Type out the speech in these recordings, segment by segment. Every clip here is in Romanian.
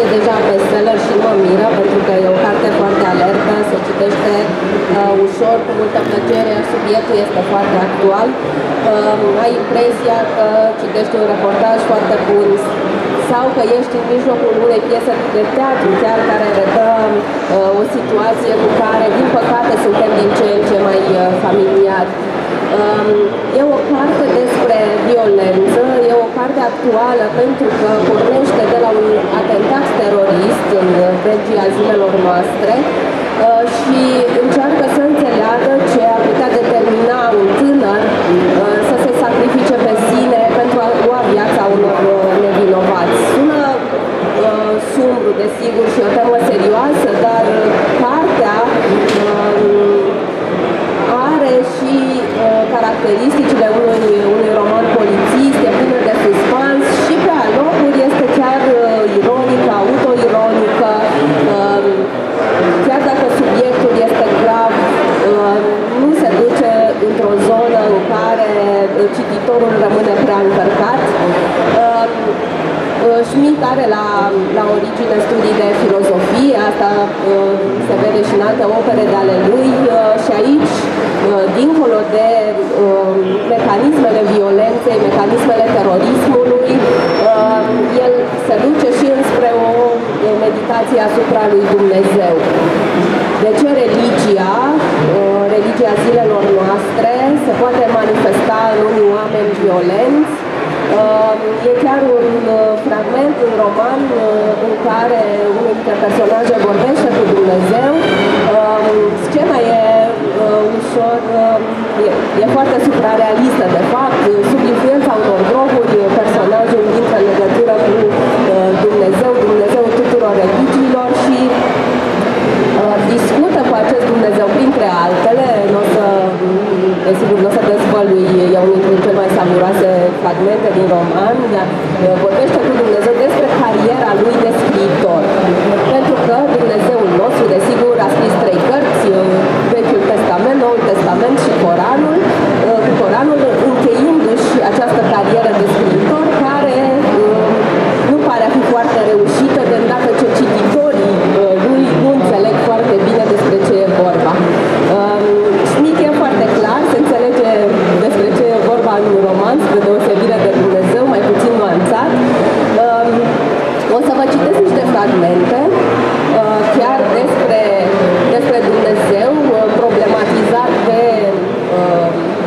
e deja în bestseller și mă miră, pentru că e o carte foarte alertă, se citește ușor, cu multă plăcere, subiectul este foarte actual. Ai impresia că citești un reportaj foarte bun sau că ești în mijlocul unei piese de teatru, chiar care redă o situație cu care, din păcate, suntem din ce în ce mai familiari. E o carte despre violență, e o carte actuală pentru că pornește de la un atentat terorist în Belgia zilelor noastre și încearcă să înțeleagă ce ar putea determina un tânăr să se sacrifice pe sine pentru a lua viața unor nevinovați. Sună sumbru, desigur, și o temă serioasă, dar partea și caracteristicile unui roman polițist, e plină de suspans și pe alocuri este chiar ironică, autoironică, chiar dacă subiectul este grav, nu se duce într-o zonă în care cititorul rămâne prea încărcat. Schmidt are la origine studii de filozofie, asta se vede și în alte opere de ale lui și aici, dincolo de mecanismele violenței, mecanismele terorismului, el se duce și înspre o meditație asupra lui Dumnezeu. De ce religia, religia zilelor noastre, se poate manifesta în unii oameni violenți? E chiar un fragment, un roman în care unul dintre personaje vorbește cu Dumnezeu. Scena e ușor, e foarte suprarealistă, de fapt, sub influența unor droguri, personajul intră în legătură cu Dumnezeu, Dumnezeul tuturor religiilor și discută cu acest Dumnezeu, printre altele, desigur, nu o să dezvălui, e unul dintre cele mai savuroase fragmente din roman, dar vorbește cu Dumnezeu despre cariera lui de scriitor. Pentru că Dumnezeul nostru, desigur, a scris 3 cărți, Vechiul Testament, Noul Testament și Coranul, cu Coranul încheindu-și această carieră de scriitor, care nu pare a fi foarte reușită, de îndată ce cititorii lui nu înțeleg foarte bine despre ce e vorba. Un roman, spre deosebire de Dumnezeu, mai puțin nuanțat. O să vă citesc niște fragmente, chiar despre Dumnezeu, problematizat de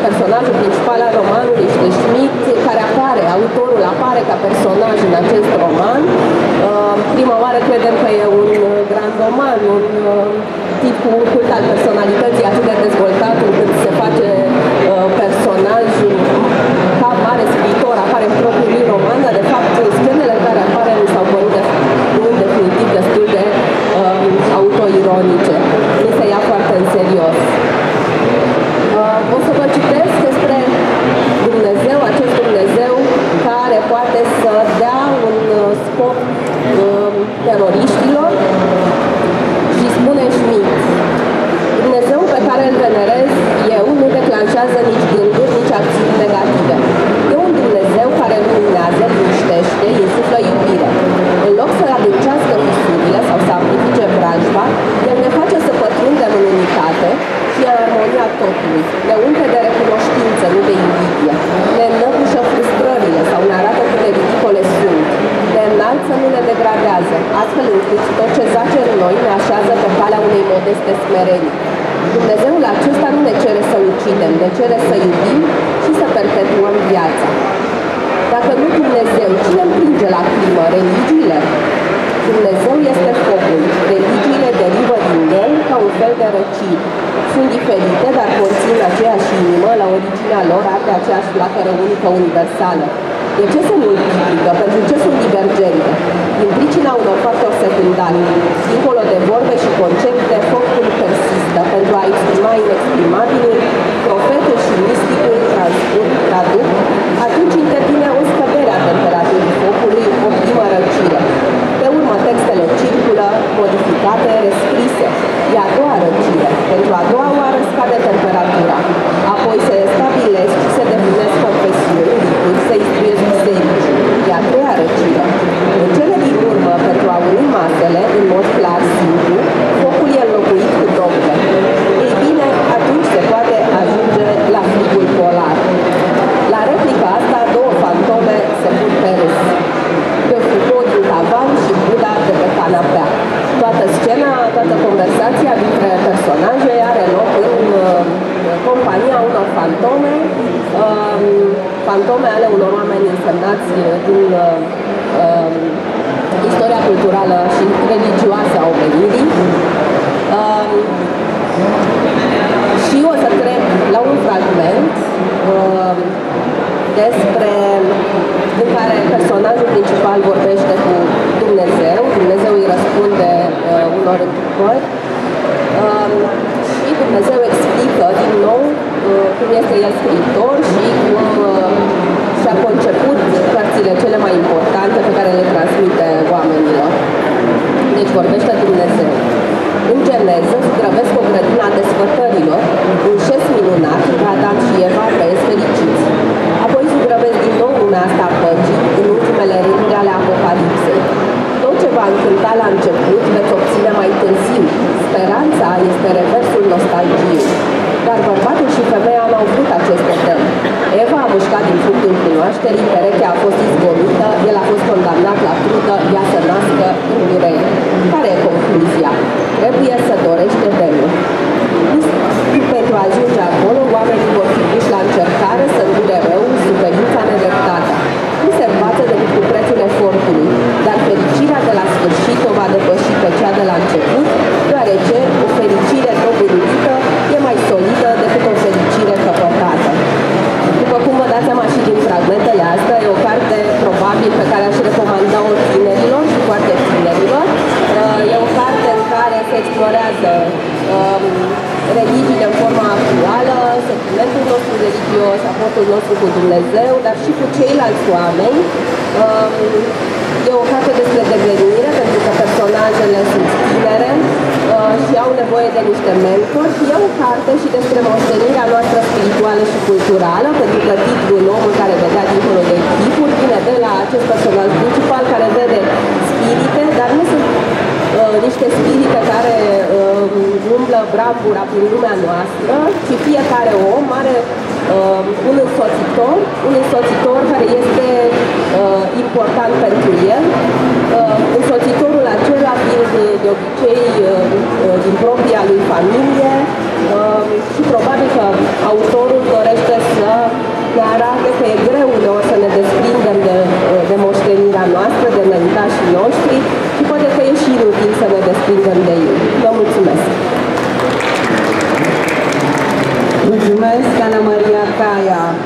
personajul principal al romanului, de Schmidt, care apare, autorul apare ca personaj în acest roman. Prima oară credem că e un grand roman, un tip cu un cult al personalității atât de dezvoltat încât se face personajul ca mare scriitor, apare în propriul lui roman, dar de fapt scenele care apare mi s-au părut în definitiv destul de autoironice. Nu se ia foarte în serios. O să vă citesc despre Dumnezeu, acest Dumnezeu care poate să dea un scop teroriștilor și spune Schmidt: Dumnezeu pe care îl venerez eu nu declanșează nici gânduri, nici acțiuni negative. E un Dumnezeu care luminează, liniștește, insuflă iubire. În loc să adâncească misurile sau să amplifice vrajba, el ne face să pătrundem în unitate și în armonia totului. Ne umple de recunoștință, nu de invidie. Ne înnăbușă frustrările sau ne arată cât de ridicole sunt. Ne înalță, nu ne degradează, astfel încât tot ce zace în noi ne așează pe calea unei modeste smerenii. Dumnezeul acesta nu ne cere să ucidem, ne cere să iubim și să perpetuăm viața. Dacă nu Dumnezeu, cine împinge la crimă? Religiile? Dumnezeu este focul. Religiile derivă din el ca un fel de răciri. Sunt diferite, dar conțin aceeași inimă, la originea lor are aceeași flacără unică universală. De ce se multiplică? Pentru ce sunt divergente? Din pricina unor factori secundari. Dincolo de vorbe și concepte, focul persistă pentru a exprima inexprimabilul, profetul și misticul traduc, atunci intervine o scădere a temperaturii focului, o primă răcire. Pe urmă, textele circulă, modificate, rescrise. E a doua răcire. Pentru a doua oară scade temperatura. Apoi se stabilesc și se definesc confesiuni, se istruiesc biserici. E a treia răcire. În cele din urmă, pentru a uni fantome ale unor oameni însemnați din istoria culturală și religioasă a omenirii. Și o să trec la un fragment în care personajul principal vorbește cu Dumnezeu. Dumnezeu îi răspunde unor întrebări și Dumnezeu explică din nou cum este el scriitor și cum și-a conceput cărțile cele mai importante pe care le transmite oamenilor. Deci vorbește Dumnezeu. În Geneză zdrăvesc o grădină a desfătărilor, un șes minunat, Adam și Eva trăiesc fericiți. Apoi zdrăvesc din nou lumea asta a păcii, în ultimele rânduri ale Apocalipsei. Tot ce va încânta la început veți obține mai târziu. Speranța este reversul nostalgiei. Dar bărbatul și femeia n-au vrut aceste teme. Eva a mușcat din fructul cunoașterii, perechea a fost izgonită, el a fost condamnat la trudă, ea să nască în durere. Care e concluzia? Trebuie să dorește demnul. Pentru a ajunge acolo, oamenii vor fi puși la încercare să îndure rău, suferința, nedreptatea. Nu se învață decât cu prețul efortului, dar fericirea de la sfârșit o va depăși pe cea de la început, deoarece o fericire dobândită e mai solidă decât o fericire căpătată. După cum vă dați seama și din fragmentele astea, e o carte probabil pe care aș recomanda-o tinerilor și foarte tinerilor. E o carte în care se explorează religiile în forma actuală, sentimentul nostru religios, aportul nostru cu Dumnezeu, dar și cu ceilalți oameni. E o carte despre devenire, pentru că personajele sunt tinere și au nevoie de niște mentori. Și e o carte și despre moștenirea noastră spirituală și culturală, pentru că titlul Omul care vedea dincolo de chipuri vine de la acest personaj principal care vede spirite, dar nu sunt niște spirite care umblă bravura prin lumea noastră, ci fiecare om are un însoțitor care este important pentru el. Însoțitorul acela fiind de obicei din propria lui familie și probabil că autorul dorește să ne arate că e greu uneori să ne desprindem de moștenirea noastră, de înaintașii noștri și poate că e și inutil să ne desprindem de ei. Vă mulțumesc! Mulțumesc, Ana-Maria Caia!